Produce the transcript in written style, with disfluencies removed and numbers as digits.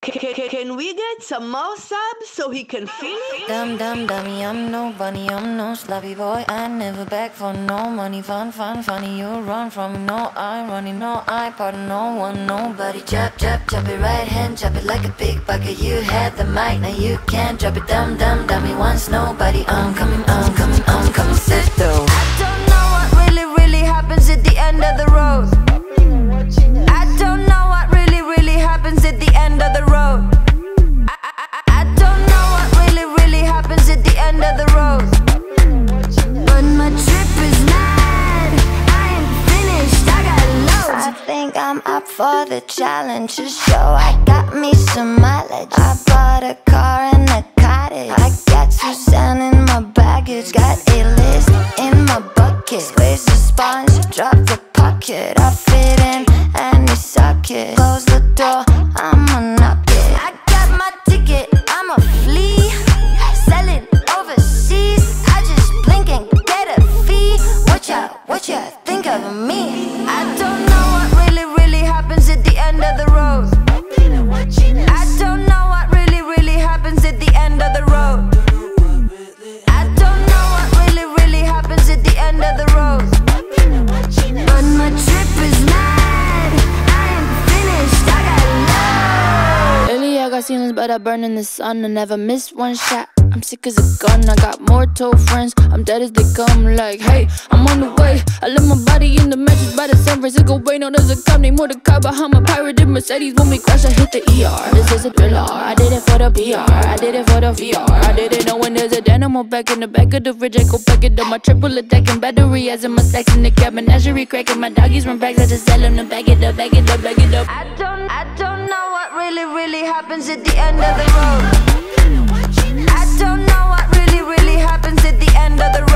Can we get some more subs so he can feel it? Dummy, I'm no bunny, I'm no sloppy boy. I never beg for no money, funny. You run from no irony, no iPod, no one, nobody. Chop it right hand, chop it like a pickpocket. You had the mic, now you can't drop it. Dummy, once nobody. I'm coming, sit though. I don't know what really happens at the end of the road. I don't know what really happens at the end of the road. I don't know what really happens at the end of the road. But my trip is mad, I ain't finished, I got loads. I think I'm up for the challenge. Just show I got me some mileage. I bought a car and a cottage. I got Suzanne in my baggage. Got A-list in my bucket. Squeeze the sponge, drop the pocket. I fit in any socket. Close the door, I'ma knock it. I got my ticket, I'ma flee. Sell it overseas, I just blink and get a fee. What ya think of me? I don't know what really happens at the end of the road. I don't know what really happens at the end of the road. I don't know what really happens at the end of the road. But my trip is mad, I ain't finished, I got love. Really, I got ceilings, but I burn in the sun. I never miss one shot, I'm sick as a gun. I got more told friends, I'm dead as they come. Like, hey, I'm on the way. I left my body in the mattress by the San Francisco Bay. Now there's a cop named Mordecai behind my pirated Mercedes. When we crash, I hit the ER. This is a thriller, I did it for the PR, I did it for the VR. I didn't know when there's a dynamo back in the back of the fridge. I go back it up, my triple attack and battery. As in my stacks in the cab, menagerie cracking. My doggies run back, I just tell them to back it up. I don't know what really happens at the end of the road. I don't know what really happens at the end of the road.